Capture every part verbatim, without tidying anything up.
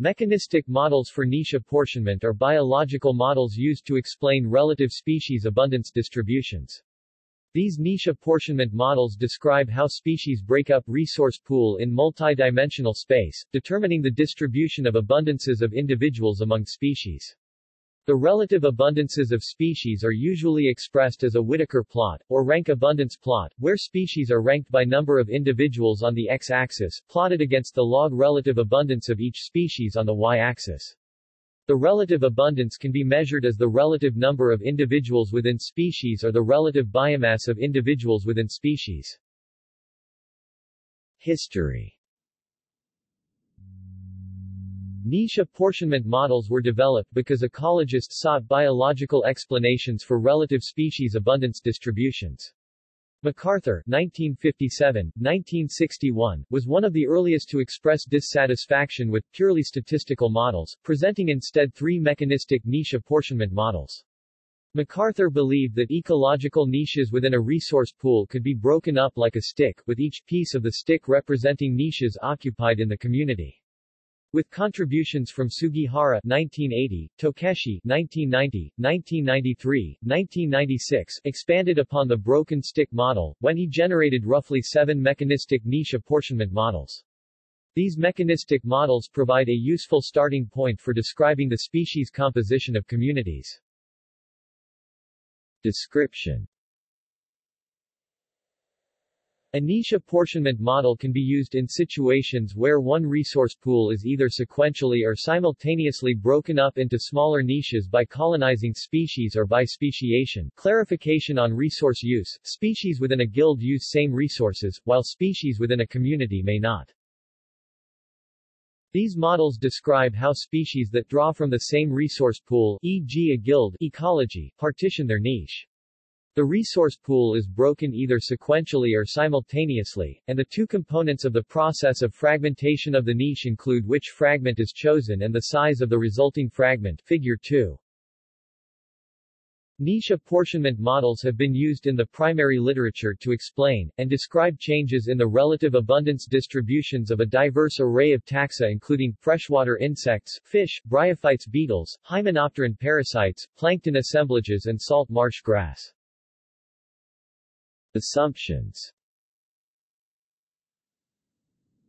Mechanistic models for niche apportionment are biological models used to explain relative species abundance distributions. These niche apportionment models describe how species break up resource pool in multidimensional space, determining the distribution of abundances of individuals among species. The relative abundances of species are usually expressed as a Whittaker plot, or rank abundance plot, where species are ranked by number of individuals on the x-axis, plotted against the log relative abundance of each species on the y-axis. The relative abundance can be measured as the relative number of individuals within species or the relative biomass of individuals within species. History. Niche apportionment models were developed because ecologists sought biological explanations for relative species abundance distributions. MacArthur nineteen fifty-seven to nineteen sixty-one was one of the earliest to express dissatisfaction with purely statistical models, presenting instead three mechanistic niche apportionment models. MacArthur believed that ecological niches within a resource pool could be broken up like a stick, with each piece of the stick representing niches occupied in the community. With contributions from Sugihara nineteen eighty, Tokeshi nineteen ninety, nineteen ninety-three, nineteen ninety-six expanded upon the broken stick model, when he generated roughly seven mechanistic niche apportionment models. These mechanistic models provide a useful starting point for describing the species composition of communities. Description. A niche apportionment model can be used in situations where one resource pool is either sequentially or simultaneously broken up into smaller niches by colonizing species or by speciation. Clarification on resource use: species within a guild use same resources, while species within a community may not. These models describe how species that draw from the same resource pool, for example a guild ecology, partition their niche. The resource pool is broken either sequentially or simultaneously, and the two components of the process of fragmentation of the niche include which fragment is chosen and the size of the resulting fragment. Figure two. Niche apportionment models have been used in the primary literature to explain and describe changes in the relative abundance distributions of a diverse array of taxa, including freshwater insects, fish, bryophytes, beetles, hymenopteran parasites, plankton assemblages, and salt marsh grass. Assumptions.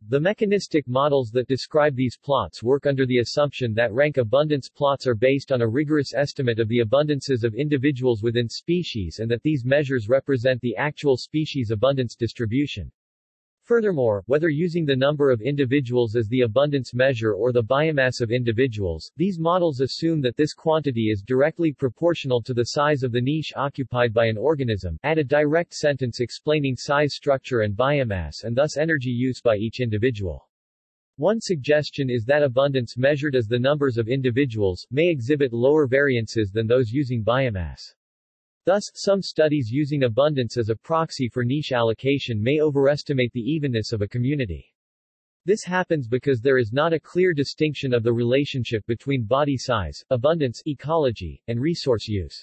The mechanistic models that describe these plots work under the assumption that rank abundance plots are based on a rigorous estimate of the abundances of individuals within species and that these measures represent the actual species abundance distribution. Furthermore, whether using the number of individuals as the abundance measure or the biomass of individuals, these models assume that this quantity is directly proportional to the size of the niche occupied by an organism. Add a direct sentence explaining size, structure and biomass and thus energy use by each individual. One suggestion is that abundance measured as the numbers of individuals may exhibit lower variances than those using biomass. Thus, some studies using abundance as a proxy for niche allocation may overestimate the evenness of a community. This happens because there is not a clear distinction of the relationship between body size, abundance, ecology, and resource use.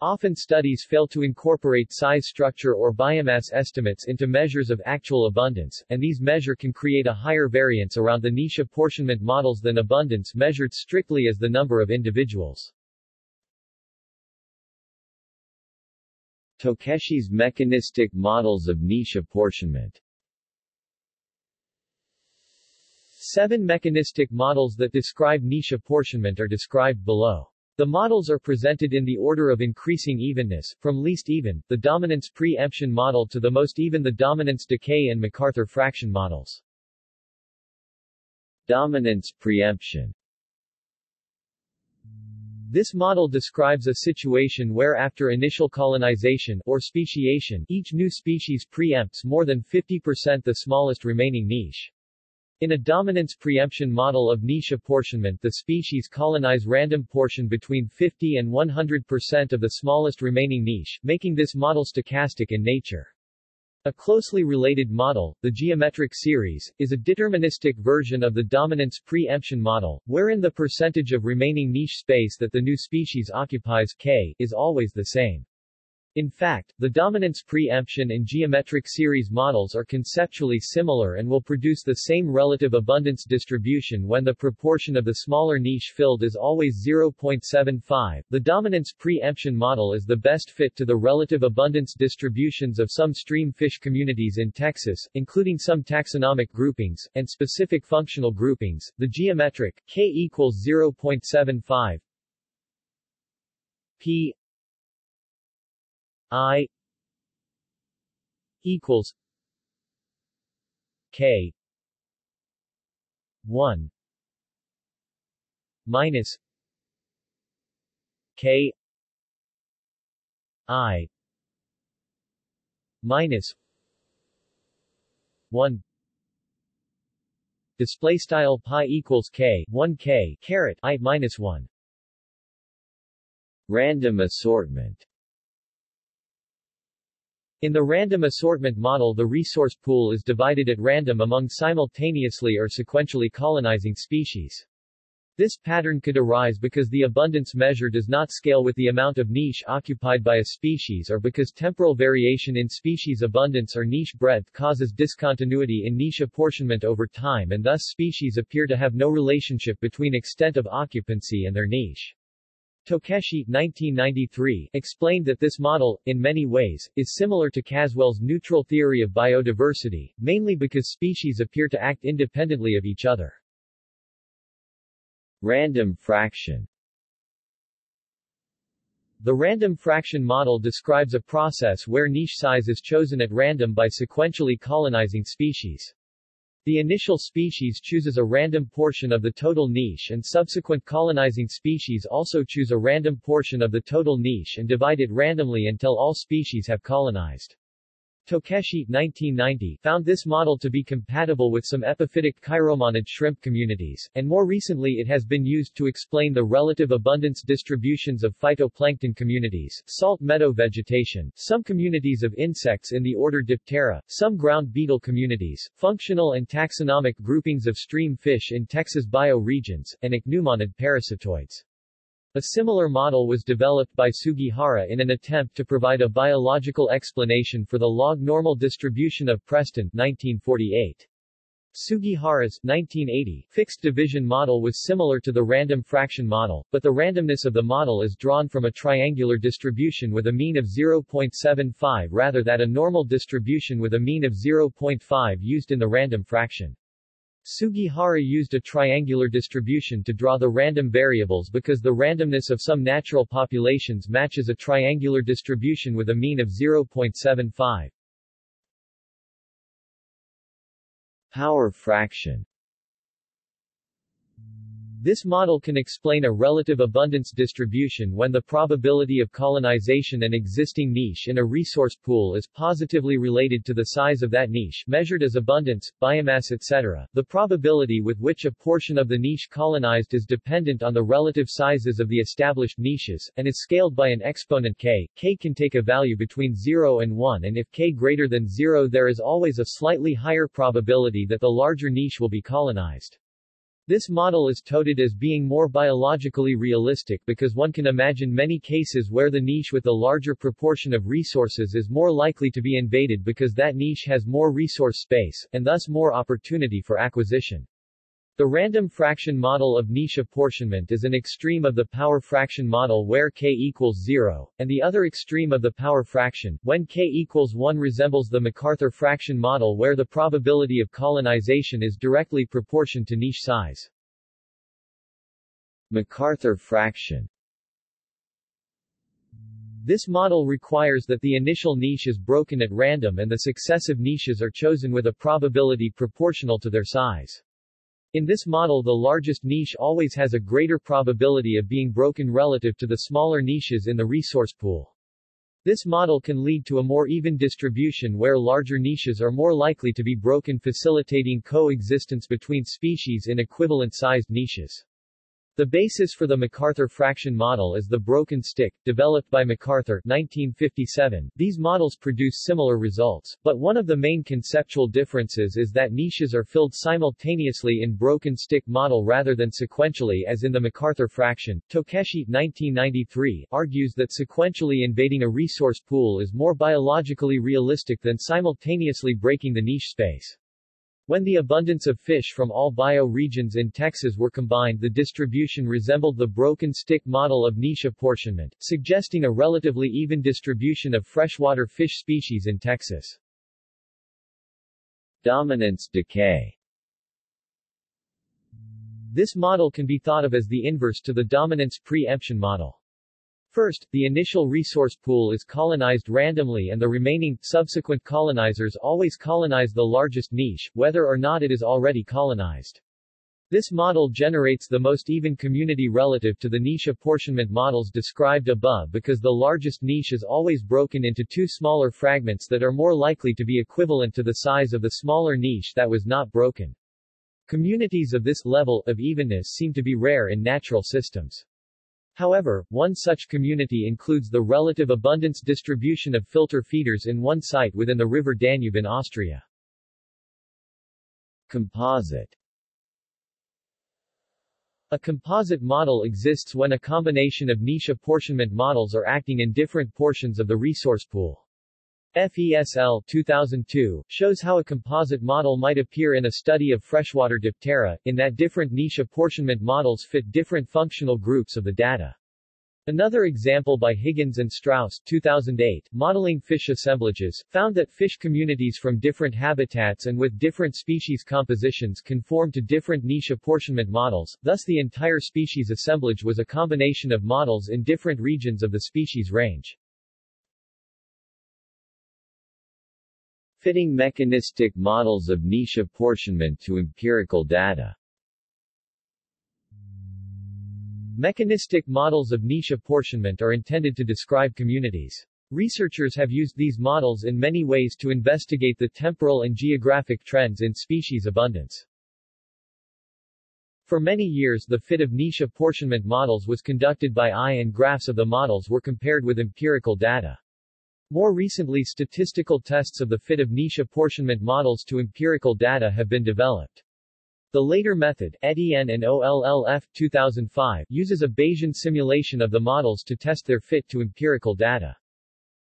Often studies fail to incorporate size, structure or biomass estimates into measures of actual abundance, and these measures can create a higher variance around the niche apportionment models than abundance measured strictly as the number of individuals. Tokeshi's mechanistic models of niche apportionment. Seven mechanistic models that describe niche apportionment are described below. The models are presented in the order of increasing evenness, from least even, the dominance pre-emption model, to the most even, the dominance decay and MacArthur fraction models. Dominance preemption. This model describes a situation where after initial colonization or speciation, each new species preempts more than fifty percent the smallest remaining niche. In a dominance preemption model of niche apportionment, the species colonize random portion between fifty and one hundred percent of the smallest remaining niche, making this model stochastic in nature. A closely related model, the geometric series, is a deterministic version of the dominance preemption model, wherein the percentage of remaining niche space that the new species occupies, K, is always the same. In fact, the dominance preemption and geometric series models are conceptually similar and will produce the same relative abundance distribution when the proportion of the smaller niche filled is always zero point seven five. The dominance preemption model is the best fit to the relative abundance distributions of some stream fish communities in Texas, including some taxonomic groupings, and specific functional groupings. The geometric K equals zero point seven five P I equals K one minus K I minus one. Display style pi equals K one K caret I minus one. Random assortment. In the random assortment model, the resource pool is divided at random among simultaneously or sequentially colonizing species. This pattern could arise because the abundance measure does not scale with the amount of niche occupied by a species, or because temporal variation in species abundance or niche breadth causes discontinuity in niche apportionment over time, and thus species appear to have no relationship between extent of occupancy and their niche. Tokeshi nineteen ninety-three explained that this model, in many ways, is similar to Caswell's neutral theory of biodiversity, mainly because species appear to act independently of each other. Random fraction. The random fraction model describes a process where niche size is chosen at random by sequentially colonizing species. The initial species chooses a random portion of the total niche, and subsequent colonizing species also choose a random portion of the total niche and divide it randomly until all species have colonized. Tokeshi nineteen ninety found this model to be compatible with some epiphytic chiromonid shrimp communities, and more recently it has been used to explain the relative abundance distributions of phytoplankton communities, salt meadow vegetation, some communities of insects in the order Diptera, some ground beetle communities, functional and taxonomic groupings of stream fish in Texas bioregions, and ichneumonids parasitoids. A similar model was developed by Sugihara in an attempt to provide a biological explanation for the log-normal distribution of Preston nineteen forty-eight. Sugihara's nineteen eighty fixed division model was similar to the random fraction model, but the randomness of the model is drawn from a triangular distribution with a mean of zero point seven five rather than a normal distribution with a mean of zero point five used in the random fraction. Sugihara used a triangular distribution to draw the random variables because the randomness of some natural populations matches a triangular distribution with a mean of zero point seven five. Power fraction. This model can explain a relative abundance distribution when the probability of colonization an existing niche in a resource pool is positively related to the size of that niche measured as abundance, biomass et cetera. The probability with which a portion of the niche colonized is dependent on the relative sizes of the established niches, and is scaled by an exponent k. K can take a value between zero and one, and if k greater than zero there is always a slightly higher probability that the larger niche will be colonized. This model is touted as being more biologically realistic because one can imagine many cases where the niche with the larger proportion of resources is more likely to be invaded because that niche has more resource space, and thus more opportunity for acquisition. The random fraction model of niche apportionment is an extreme of the power fraction model where k equals zero, and the other extreme of the power fraction, when k equals one, resembles the MacArthur fraction model where the probability of colonization is directly proportioned to niche size. MacArthur fraction. This model requires that the initial niche is broken at random and the successive niches are chosen with a probability proportional to their size. In this model, the largest niche always has a greater probability of being broken relative to the smaller niches in the resource pool. This model can lead to a more even distribution where larger niches are more likely to be broken, facilitating coexistence between species in equivalent-sized niches. The basis for the MacArthur fraction model is the broken stick, developed by MacArthur nineteen fifty-seven. These models produce similar results, but one of the main conceptual differences is that niches are filled simultaneously in broken stick model rather than sequentially as in the MacArthur fraction. Tokeshi nineteen ninety-three argues that sequentially invading a resource pool is more biologically realistic than simultaneously breaking the niche space. When the abundance of fish from all bioregions in Texas were combined, the distribution resembled the broken stick model of niche apportionment, suggesting a relatively even distribution of freshwater fish species in Texas. Dominance decay. This model can be thought of as the inverse to the dominance pre-emption model. First, the initial resource pool is colonized randomly and the remaining, subsequent colonizers always colonize the largest niche, whether or not it is already colonized. This model generates the most even community relative to the niche apportionment models described above because the largest niche is always broken into two smaller fragments that are more likely to be equivalent to the size of the smaller niche that was not broken. Communities of this level of evenness seem to be rare in natural systems. However, one such community includes the relative abundance distribution of filter feeders in one site within the river Danube in Austria. Composite. A composite model exists when a combination of niche apportionment models are acting in different portions of the resource pool. F E S L two thousand two shows how a composite model might appear in a study of freshwater diptera, in that different niche apportionment models fit different functional groups of the data. Another example by Higgins and Strauss two thousand eight, modeling fish assemblages, found that fish communities from different habitats and with different species compositions conform to different niche apportionment models, thus the entire species assemblage was a combination of models in different regions of the species range. Fitting mechanistic models of niche apportionment to empirical data. Mechanistic models of niche apportionment are intended to describe communities. Researchers have used these models in many ways to investigate the temporal and geographic trends in species abundance. For many years, the fit of niche apportionment models was conducted by eye, and graphs of the models were compared with empirical data. More recently, statistical tests of the fit of niche apportionment models to empirical data have been developed. The later method, Edie and O L L F two thousand five, uses a Bayesian simulation of the models to test their fit to empirical data.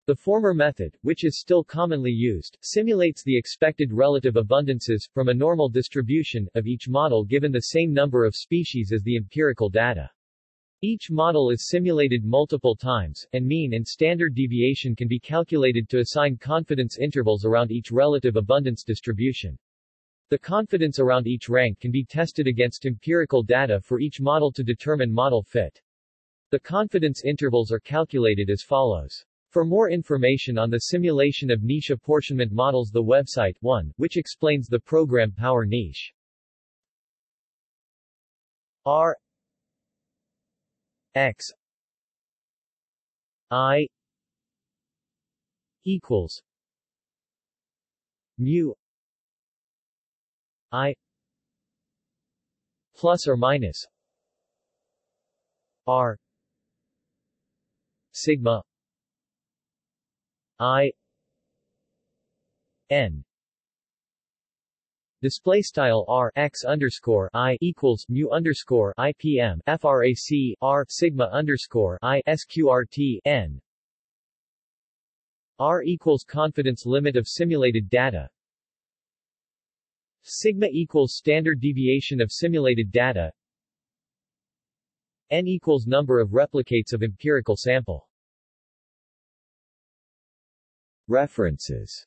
The former method, which is still commonly used, simulates the expected relative abundances, from a normal distribution, of each model given the same number of species as the empirical data. Each model is simulated multiple times, and mean and standard deviation can be calculated to assign confidence intervals around each relative abundance distribution. The confidence around each rank can be tested against empirical data for each model to determine model fit. The confidence intervals are calculated as follows. For more information on the simulation of niche apportionment models, the website one, which explains the program PowerNiche. R X I equals mu I plus or minus R sigma I n. Display style R X underscore I equals mu underscore I P M Frac R sigma underscore I sqrt N. R equals confidence limit of simulated data. Sigma equals standard deviation of simulated data. N equals number of replicates of empirical sample. References.